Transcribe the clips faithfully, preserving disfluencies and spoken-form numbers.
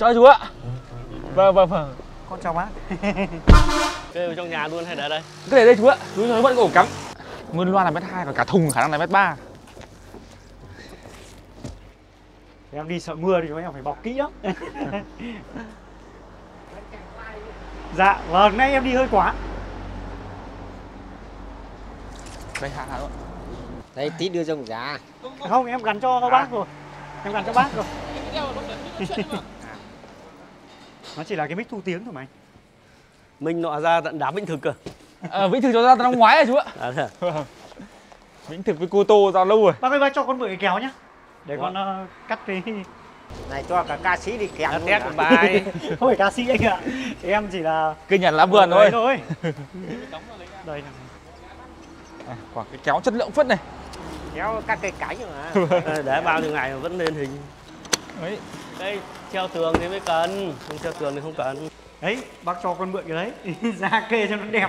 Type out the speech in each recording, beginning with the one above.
Chào chú ạ. Vâng vâng vâng. Con chào bác. Kêu trong nhà luôn hay để đây? Cứ để đây chú ạ. Chú nó vẫn ổ cắm. Nguyên loa là mét hai, còn cả thùng khả năng là mét ba. Em đi sợ mưa thì chúng em phải bọc kỹ lắm. Dạ vâng, nay em đi hơi quá. Đây hạ hạ luôn. Đây tí đưa rồng giá. Không, em gắn cho các bác rồi. Em gắn cho bác rồi. Nó chỉ là cái mic thu tiếng thôi mà anh. Mình nọ ra tận đám Vĩnh Thực cơ. À, Vĩnh Thực cho ra tận năm ngoái rồi chú ạ. À, à. Vĩnh Thực với Cô Tô ra lâu rồi. Bác ơi, bác cho con mượn kéo nhá. Để ủa? Con uh, cắt cái này cho cả ca sĩ đi kèm luôn. Bài. Không phải ca sĩ anh ạ. Em chỉ là cây nhặt lá vườn thôi. thôi. Đây này. À, quả cái kéo chất lượng phết này. Kéo cắt cây cánh mà. Để bao nhiêu ngày mà vẫn lên hình. Đấy. Đây, treo tường thì mới cần, không treo tường thì không cần. Đấy, bác cho con mượn cái đấy. Ra kê cho nó đẹp.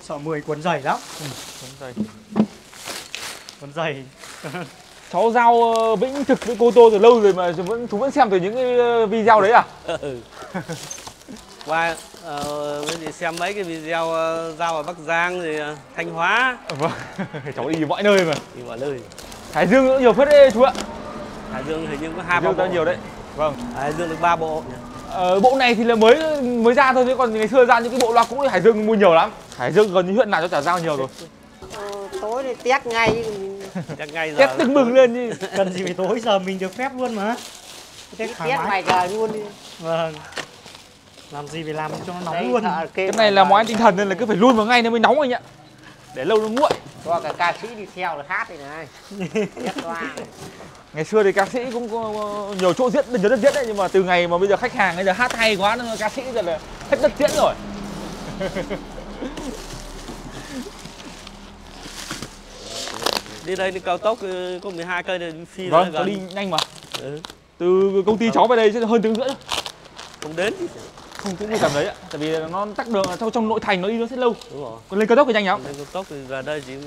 Sợ mười cuốn dày lắm. Ừ, cuốn dày. Cuốn dày. Cháu giao Vĩnh Thực với Cô Tô từ lâu rồi mà chú vẫn, chú vẫn xem từ những cái video đấy à? Ừ. Qua uh, mình xem mấy cái video uh, giao ở Bắc Giang thì uh, Thanh Hóa. Vâng. Cháu đi mọi nơi mà. Đi mọi nơi. Hải Dương cũng nhiều phết đấy chú ạ. Hải Dương hình như có hai ba bộ nhiều đấy. Vâng. Hải Dương được ba bộ. Ờ, bộ này thì là mới mới ra thôi chứ còn ngày xưa ra những cái bộ loa cũ Hải Dương mua nhiều lắm. Hải Dương gần như huyện nào cho trả giao nhiều rồi. Ờ, tối thì tét ngay. Tét ngay giờ. Tét tức mừng lên chứ. Cần gì phải tối giờ mình được phép luôn mà. Tét mày giờ luôn đi. Vâng. Làm gì phải làm cho nó nóng đấy, luôn. Cái, cái này là món ăn tinh thần nên là cứ phải luôn vào ngay nó mới nóng anh ạ. Để lâu nó nguội. Có cả ca sĩ đi theo là hát đây này. Ngày xưa thì ca sĩ cũng có nhiều chỗ diễn, nhiều đất diễn đấy, nhưng mà từ ngày mà bây giờ khách hàng bây giờ hát hay quá nên ca sĩ bây giờ là hết đất diễn rồi. Đi đây đi cao tốc có mười hai cây này phi. Vâng, cháu đi nhanh mà. Ừ. Từ công ty cháu về đây sẽ hơn tiếng rưỡi. Không đến. Không cũng như tầm đấy ạ, tại vì nó tắc đường theo trong nội thành nó đi nó sẽ lâu. Đúng rồi. Còn lên cao tốc thì nhanh nhá. Lên cao tốc thì vào đây thì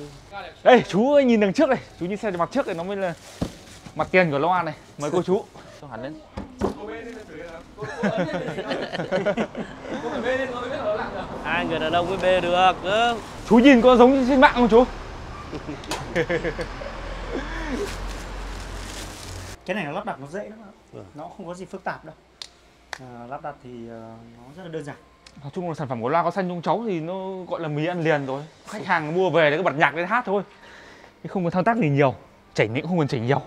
đây chú ơi, nhìn đằng trước này, chú nhìn xe mặt trước này nó mới là mặt tiền của loa này. Mời cô chú. Cho hẳn lên. Hai người đàn ông mới bê được. Chú nhìn có giống trên mạng không chú? Cái này nó lắp đặt nó dễ lắm ạ. Nó không có gì phức tạp đâu. À, lắp đặt thì uh, nó rất là đơn giản. Nói chung là sản phẩm của Loa Kéo Xanh trong cháu thì nó gọi là mì ăn liền rồi. Khách hàng mua về để cứ bật nhạc lên hát thôi. Thì không có thao tác gì nhiều, chỉnh cũng không cần chỉnh nhiều.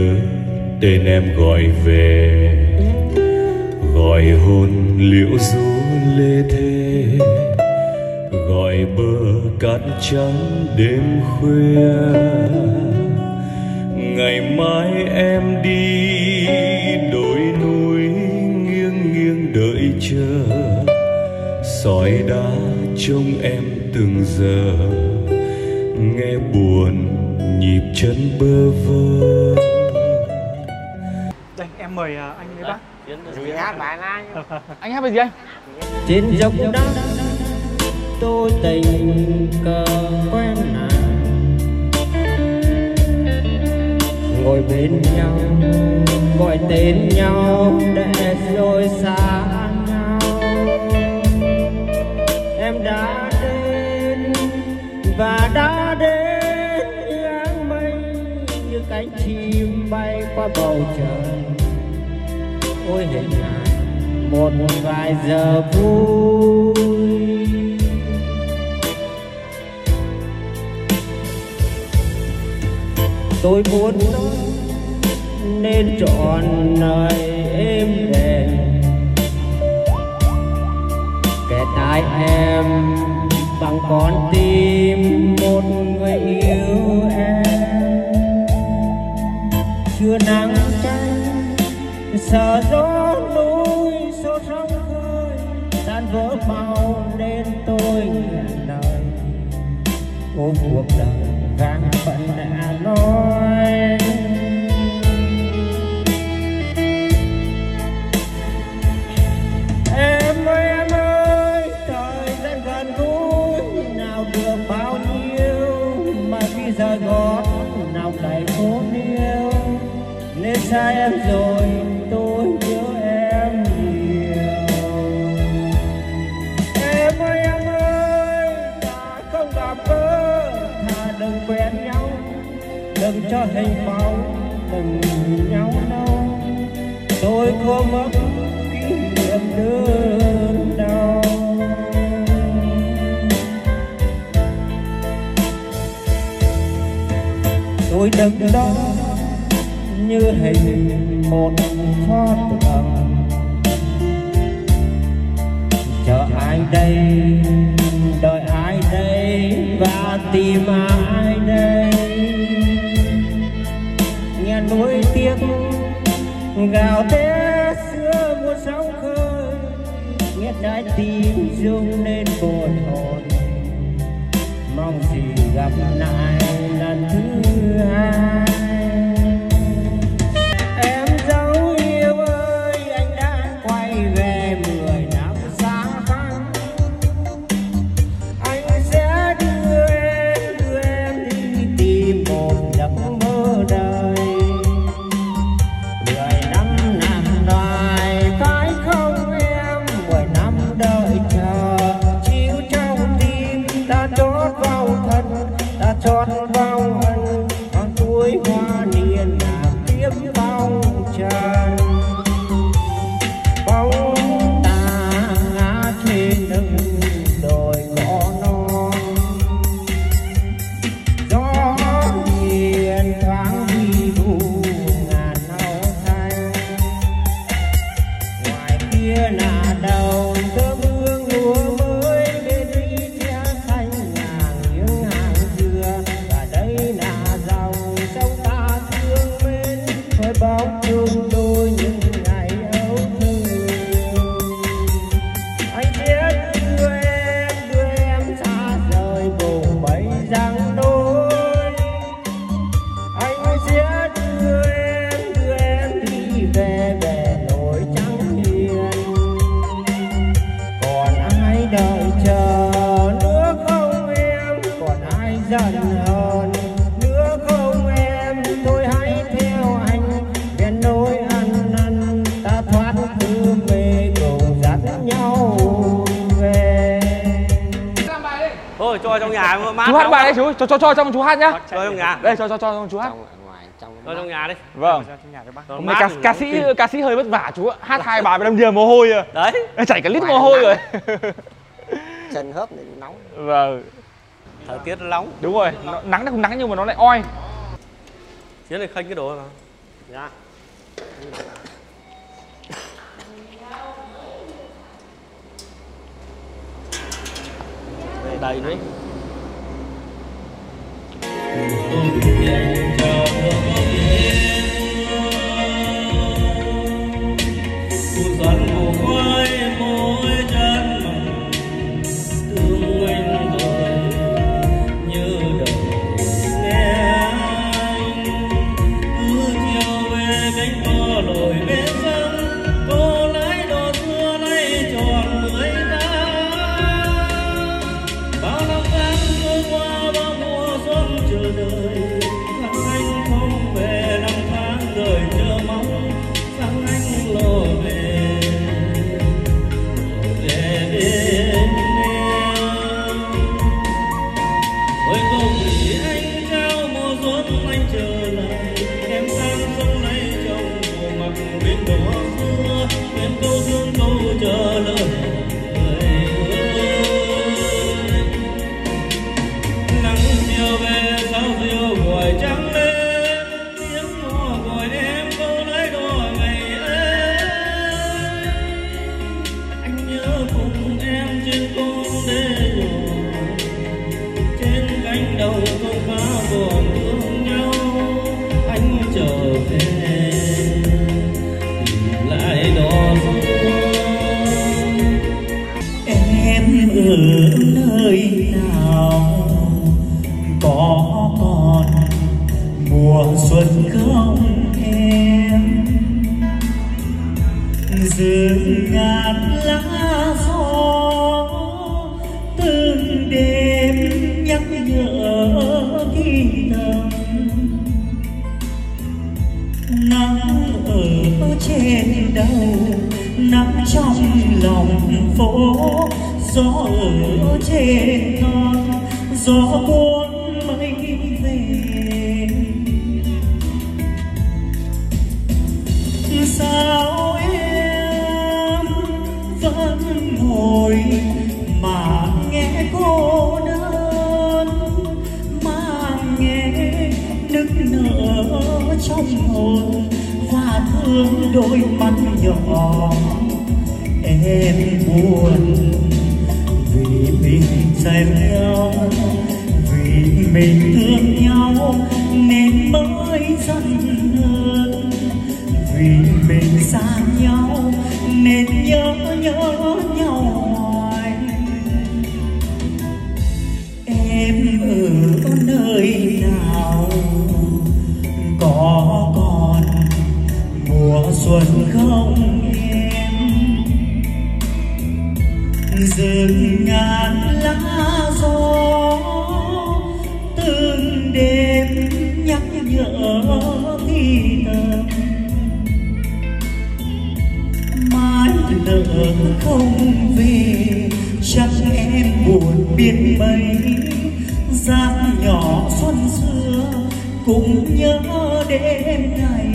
nhớ tên em gọi về, gọi hôn liễu rú lê thê, gọi bờ cát trắng đêm khuya. Ngày mai em đi đồi núi nghiêng nghiêng đợi chờ, sỏi đá trông em từng giờ, nghe buồn nhịp chân bơ vơ. Đây em mời anh với bác. Gì hát bài anh? Anh hát bài gì anh? Trên dốc đó tôi tình cờ quen nàng, ngồi bên nhau gọi tên nhau để rồi xa nhau. Em đã đến và đã đến áng mây như cánh chim bay qua bầu trời. Ôi hình ảnh một vài giờ vui, tôi muốn nên trọn đời êm đềm, kẻ tái em bằng con tim một người yêu em. Chưa nắng cháy sợ gió núi sốt răng khơi tan vỡ màu nên tôi ngàn đời. Ôi cuộc đời vàng vẫn đã nói em ơi em ơi, thời gian gần gũi nào được bao nhiêu mà bây giờ gót nào đầy phố điêu, nên sai em rồi tôi nhớ em nhiều. Em ơi em ơi, ta không gặp gỡ thà đừng quen nhau, đừng cho hình bóng đừng nhìn nhau đâu, tôi có mất kỷ niệm đơn đau. Tôi đứng đó như hình một pho tượng, chờ ai đây, đợi ai đây và tìm ai đây. Nghe núi tiếc gào té xưa mùa sóng khơi, nghe trái tim rung lên bồn hồn, mong gì gặp lại lần thứ hai. Chú hát bài đấy chú, cho cho cho trong chú hát nhá. Cho trong nhà. Đây cho cho cho chú hát. Cho trong nhà đi. Vâng. Hôm nay ca sĩ ca sĩ hơi vất vả chú ạ. Hát hai bài mà đâm đìa mồ hôi rồi. Đấy. Chảy cả lít mồ hôi rồi. Chân hớp này nóng. Vâng. Thời tiết nóng. Đúng rồi. Nắng nó không nắng nhưng mà nó lại oi. Chiến này khênh cái đồ mà. Dạ. Đây đầy đấy. Cũng nhớ đêm ngày